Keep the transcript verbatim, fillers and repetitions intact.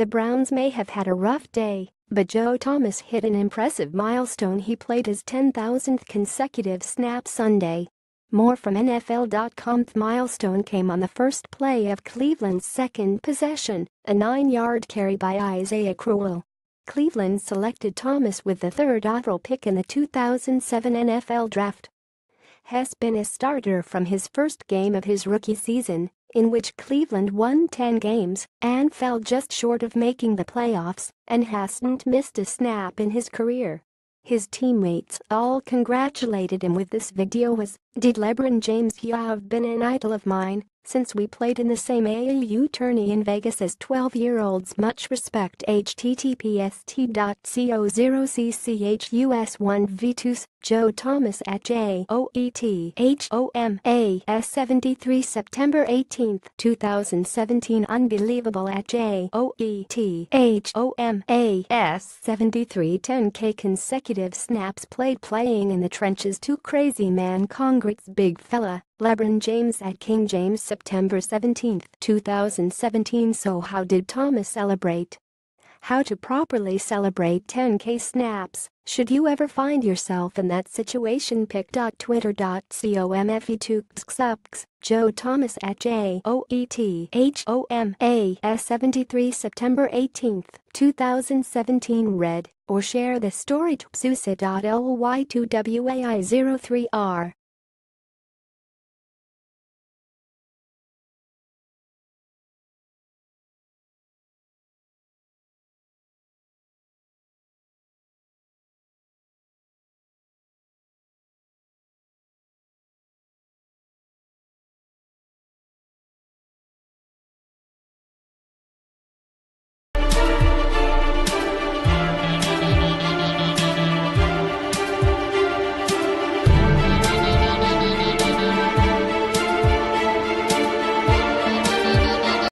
The Browns may have had a rough day, but Joe Thomas hit an impressive milestone. He played his ten thousandth consecutive snap Sunday. More from N F L dot com. The milestone came on the first play of Cleveland's second possession, a nine-yard carry by Isaiah Crowell. Cleveland selected Thomas with the third overall pick in the two thousand seven N F L Draft. Has been a starter from his first game of his rookie season, in which Cleveland won ten games and fell just short of making the playoffs, and hasn't missed a snap in his career. His teammates all congratulated him with this video was, "Did LeBron James, you have been an idol of mine, since we played in the same A A U tourney in Vegas as twelve-year-olds. Much respect." H T T P S T dot co slash C C H U S one V two Joe Thomas at J O E T H O M A S seventy-three September eighteenth two thousand seventeen. Unbelievable at J O E T H O M A S seventy-three. Ten K consecutive snaps played, playing in the trenches. Too crazy, man. Congrats, big fella. LeBron James at King James September seventeenth two thousand seventeen. So how did Thomas celebrate? How to properly celebrate ten K snaps, should you ever find yourself in that situation. Pic dot twitter dot com slash F E two X X X Joe Thomas at J O E T H O M A S seventy-three September eighteenth two thousand seventeen. Read or share this story to susa dot L Y two W A I zero three R